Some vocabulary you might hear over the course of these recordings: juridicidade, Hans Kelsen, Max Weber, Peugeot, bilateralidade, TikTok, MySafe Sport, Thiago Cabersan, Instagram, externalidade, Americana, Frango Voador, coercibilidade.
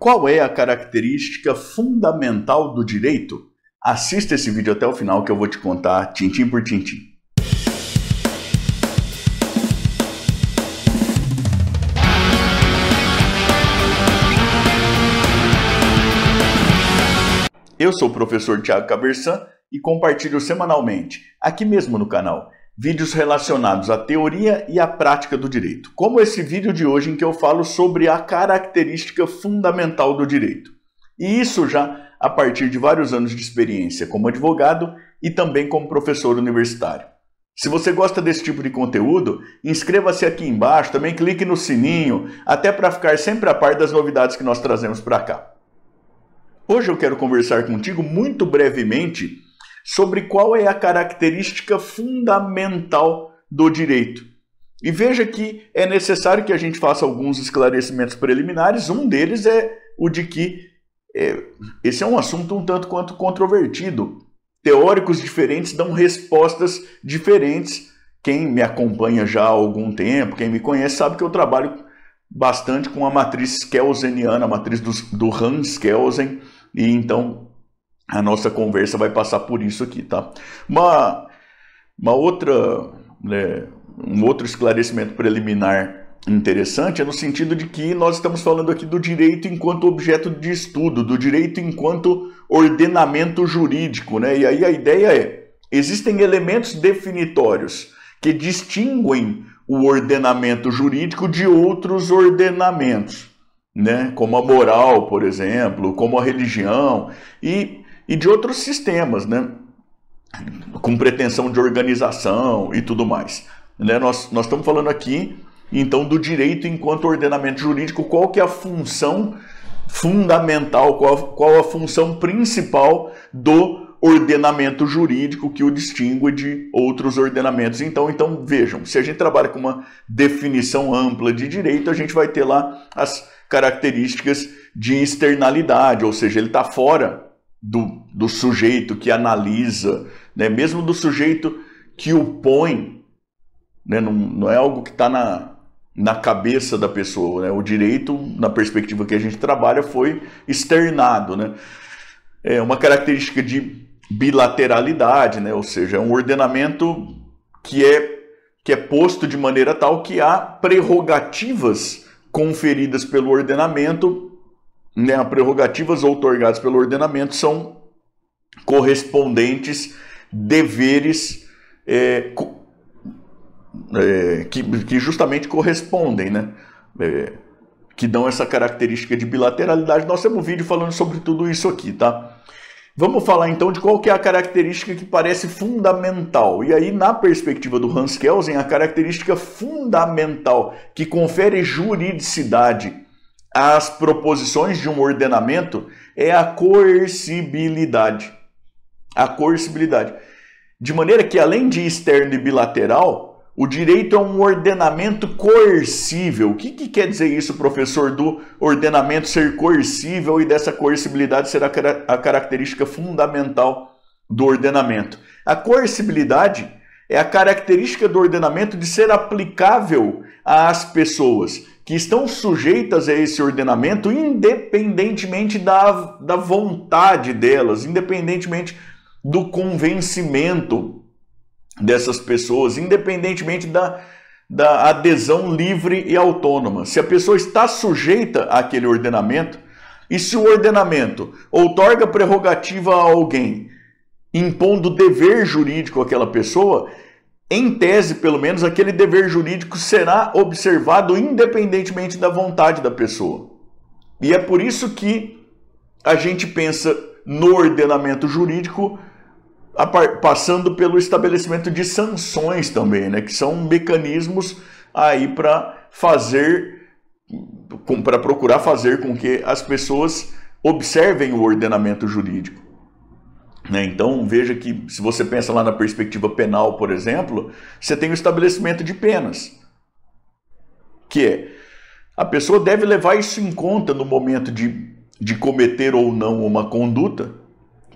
Qual é a característica fundamental do direito? Assista esse vídeo até o final que eu vou te contar tintim por tintim. Eu sou o professor Thiago Cabersan e compartilho semanalmente, aqui mesmo no canal, vídeos relacionados à teoria e à prática do direito, como esse vídeo de hoje em que eu falo sobre a característica fundamental do direito. E isso já a partir de vários anos de experiência como advogado e também como professor universitário. Se você gosta desse tipo de conteúdo, inscreva-se aqui embaixo, também clique no sininho, até para ficar sempre a par das novidades que nós trazemos para cá. Hoje eu quero conversar contigo muito brevemente sobre qual é a característica fundamental do direito. E veja que é necessário que a gente faça alguns esclarecimentos preliminares, um deles é o de que esse é um assunto um tanto quanto controvertido. Teóricos diferentes dão respostas diferentes. Quem me acompanha já há algum tempo, quem me conhece, sabe que eu trabalho bastante com a matriz kelseniana, a matriz do Hans Kelsen, e então a nossa conversa vai passar por isso aqui, tá? Um outro esclarecimento preliminar interessante é no sentido de que nós estamos falando aqui do direito enquanto objeto de estudo, do direito enquanto ordenamento jurídico, né? E aí a ideia é, existem elementos definitórios que distinguem o ordenamento jurídico de outros ordenamentos, né? Como a moral, por exemplo, como a religião e de outros sistemas, né? Com pretensão de organização e tudo mais, né? Nós estamos falando aqui então do direito enquanto ordenamento jurídico, qual que é a função fundamental, qual a função principal do ordenamento jurídico que o distingue de outros ordenamentos. Então vejam, se a gente trabalha com uma definição ampla de direito, a gente vai ter lá as características de externalidade, ou seja, ele está fora do sujeito que analisa, né? Mesmo do sujeito que o põe, né? Não é algo que está na cabeça da pessoa, né? O direito, na perspectiva que a gente trabalha, foi externado, né? É uma característica de bilateralidade, né? Ou seja, é um ordenamento que é posto de maneira tal que há prerrogativas conferidas pelo ordenamento, né? As prerrogativas outorgadas pelo ordenamento são correspondentes deveres que justamente correspondem, né? Que dão essa característica de bilateralidade. Nós temos um vídeo falando sobre tudo isso aqui, tá? Vamos falar então de qual que é a característica que parece fundamental. E aí, na perspectiva do Hans Kelsen, a característica fundamental que confere juridicidade às proposições de um ordenamento é a coercibilidade. A coercibilidade. De maneira que, além de externo e bilateral, o direito é um ordenamento coercível. O que quer dizer isso, professor, do ordenamento ser coercível e dessa coercibilidade ser a característica fundamental do ordenamento? A coercibilidade é a característica do ordenamento de ser aplicável às pessoas que estão sujeitas a esse ordenamento independentemente da vontade delas, independentemente do convencimento dessas pessoas, independentemente da adesão livre e autônoma. Se a pessoa está sujeita àquele ordenamento, e se o ordenamento outorga prerrogativa a alguém, impondo dever jurídico àquela pessoa, em tese, pelo menos, aquele dever jurídico será observado independentemente da vontade da pessoa. E é por isso que a gente pensa no ordenamento jurídico passando pelo estabelecimento de sanções também, né? Que são mecanismos aí para procurar fazer com que as pessoas observem o ordenamento jurídico, né? Então veja que se você pensa lá na perspectiva penal, por exemplo, você tem o estabelecimento de penas, que é a pessoa deve levar isso em conta no momento de cometer ou não uma conduta,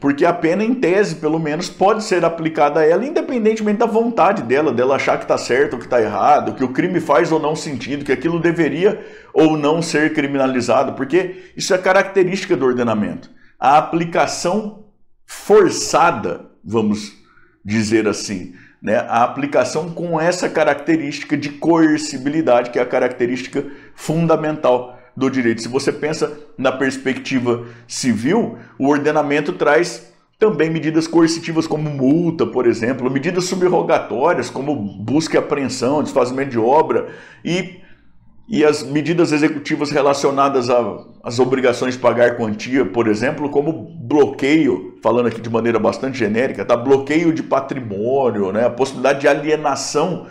Porque a pena, em tese, pelo menos, pode ser aplicada a ela, independentemente da vontade dela, achar que está certo ou que está errado, que o crime faz ou não sentido, que aquilo deveria ou não ser criminalizado, porque isso é característica do ordenamento. A aplicação forçada, vamos dizer assim, né? A aplicação com essa característica de coercibilidade, que é a característica fundamental do direito. Se você pensa na perspectiva civil, o ordenamento traz também medidas coercitivas como multa, por exemplo, medidas subrogatórias como busca e apreensão, desfazimento de obra e as medidas executivas relacionadas às obrigações de pagar quantia, por exemplo, como bloqueio, falando aqui de maneira bastante genérica, tá? Bloqueio de patrimônio, né? A possibilidade de alienação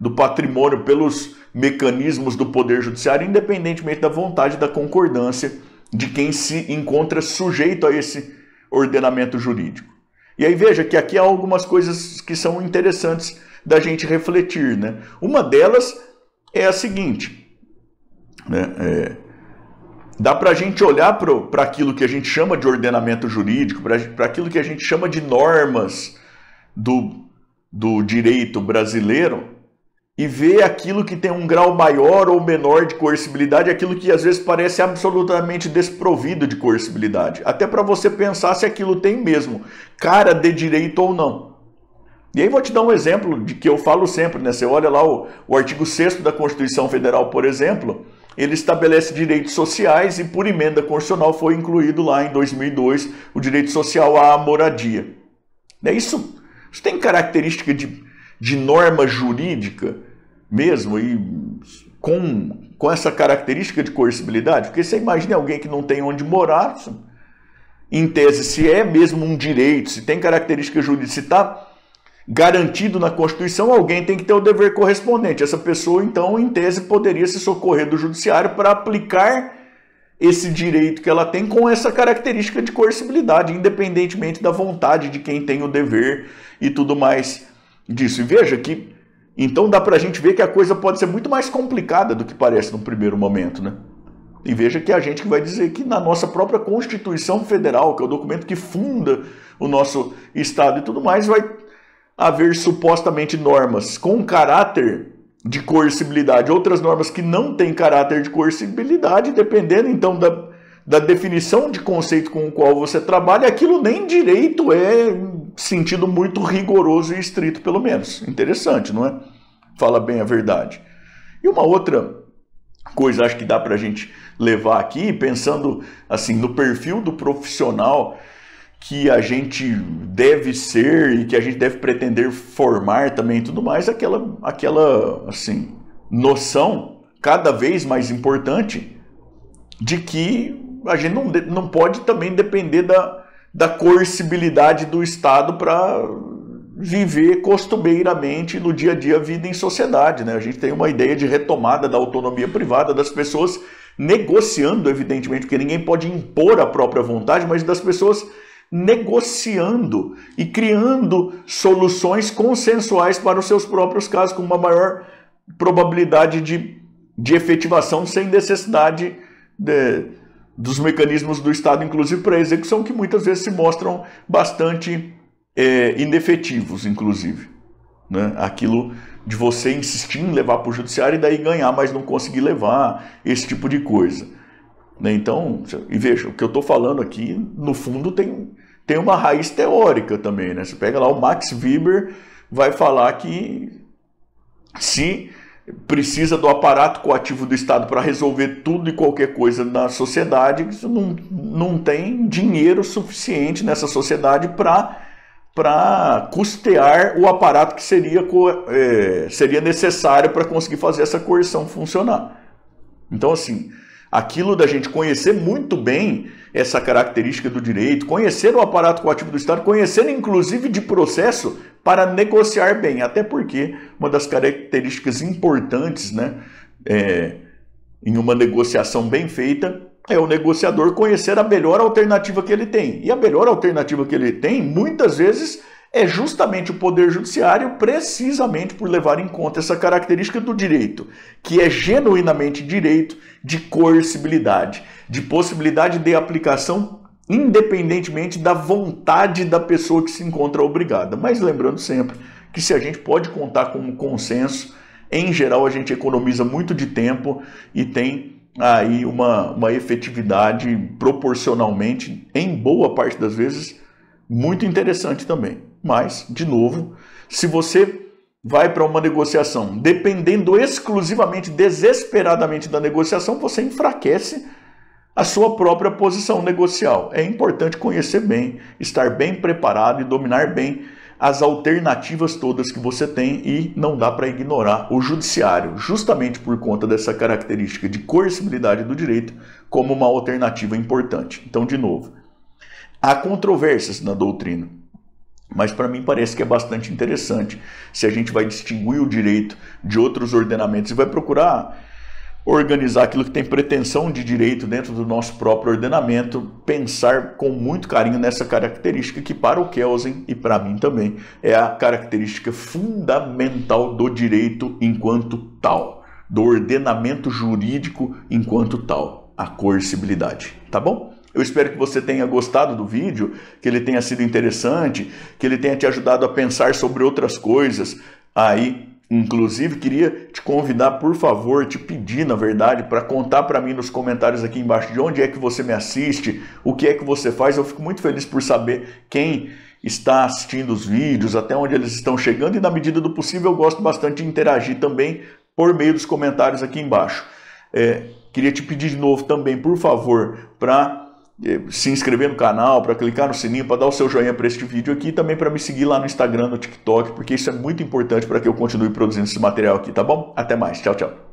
do patrimônio pelos mecanismos do Poder Judiciário, independentemente da vontade, da concordância de quem se encontra sujeito a esse ordenamento jurídico. E aí veja que aqui há algumas coisas que são interessantes da gente refletir, né? Uma delas é a seguinte, né? Dá para a gente olhar para aquilo que a gente chama de ordenamento jurídico, para aquilo que a gente chama de normas do direito brasileiro, e ver aquilo que tem um grau maior ou menor de coercibilidade, aquilo que às vezes parece absolutamente desprovido de coercibilidade. Até para você pensar se aquilo tem mesmo cara de direito ou não. E aí vou te dar um exemplo de que eu falo sempre, né? Você olha lá o artigo 6º da Constituição Federal, por exemplo, ele estabelece direitos sociais e por emenda constitucional foi incluído lá em 2002 o direito social à moradia. Isso tem característica de norma jurídica mesmo e com essa característica de coercibilidade? Porque você imagina alguém que não tem onde morar, em tese, se é mesmo um direito, se tem característica jurídica, se está garantido na Constituição, alguém tem que ter o dever correspondente. Essa pessoa, então, em tese, poderia se socorrer do judiciário para aplicar esse direito que ela tem com essa característica de coercibilidade, independentemente da vontade de quem tem o dever e tudo mais disso. E veja que, então, dá pra gente ver que a coisa pode ser muito mais complicada do que parece no primeiro momento, né? E veja que a gente que vai dizer que na nossa própria Constituição Federal, que é o documento que funda o nosso Estado e tudo mais, vai haver supostamente normas com caráter de coercibilidade, outras normas que não têm caráter de coercibilidade, dependendo, então, da definição de conceito com o qual você trabalha, aquilo nem direito é sentido muito rigoroso e estrito, pelo menos. Interessante, não é? Fala bem a verdade. E uma outra coisa, acho que dá para a gente levar aqui, pensando assim no perfil do profissional que a gente deve ser e que a gente deve pretender formar também e tudo mais, aquela assim, noção cada vez mais importante de que a gente não pode também depender da coercibilidade do Estado para viver costumeiramente no dia a dia a vida em sociedade, né? A gente tem uma ideia de retomada da autonomia privada das pessoas, negociando, evidentemente, porque ninguém pode impor a própria vontade, mas das pessoas negociando e criando soluções consensuais para os seus próprios casos, com uma maior probabilidade de efetivação, sem necessidade dos mecanismos do Estado, inclusive para a execução, que muitas vezes se mostram bastante inefetivos, inclusive, né? Aquilo de você insistir em levar para o judiciário e daí ganhar, mas não conseguir levar, esse tipo de coisa, né? Então, e veja, o que eu estou falando aqui, no fundo, tem uma raiz teórica também, né? Você pega lá o Max Weber, vai falar que se precisa do aparato coativo do Estado para resolver tudo e qualquer coisa na sociedade, não tem dinheiro suficiente nessa sociedade para custear o aparato que seria necessário para conseguir fazer essa coerção funcionar. Então, assim, aquilo da gente conhecer muito bem essa característica do direito, conhecer o aparato coativo do Estado, conhecer inclusive de processo para negociar bem, até porque uma das características importantes, né, em uma negociação bem feita, é o negociador conhecer a melhor alternativa que ele tem. E a melhor alternativa que ele tem, muitas vezes, é justamente o Poder Judiciário, precisamente por levar em conta essa característica do direito, que é genuinamente direito de coercibilidade, de possibilidade de aplicação independentemente da vontade da pessoa que se encontra obrigada. Mas lembrando sempre que se a gente pode contar com um consenso, em geral a gente economiza muito de tempo e tem aí uma efetividade proporcionalmente, em boa parte das vezes, muito interessante também. Mas, de novo, se você vai para uma negociação dependendo exclusivamente, desesperadamente da negociação, você enfraquece a sua própria posição negocial. É importante conhecer bem, estar bem preparado e dominar bem as alternativas todas que você tem, e não dá para ignorar o judiciário, justamente por conta dessa característica de coercibilidade do direito como uma alternativa importante. Então, de novo, há controvérsias na doutrina, mas para mim parece que é bastante interessante se a gente vai distinguir o direito de outros ordenamentos e vai procurar organizar aquilo que tem pretensão de direito dentro do nosso próprio ordenamento, pensar com muito carinho nessa característica que, para o Kelsen e para mim também, é a característica fundamental do direito enquanto tal, do ordenamento jurídico enquanto tal, a coercibilidade, tá bom? Eu espero que você tenha gostado do vídeo, que ele tenha sido interessante, que ele tenha te ajudado a pensar sobre outras coisas aí. Inclusive, queria te convidar, por favor, te pedir, na verdade, para contar para mim nos comentários aqui embaixo de onde é que você me assiste, o que é que você faz. Eu fico muito feliz por saber quem está assistindo os vídeos, até onde eles estão chegando, e na medida do possível eu gosto bastante de interagir também por meio dos comentários aqui embaixo. Queria te pedir de novo também, por favor, para se inscrever no canal, para clicar no sininho, para dar o seu joinha para este vídeo aqui, e também para me seguir lá no Instagram, no TikTok, porque isso é muito importante para que eu continue produzindo esse material aqui, tá bom? Até mais, tchau, tchau.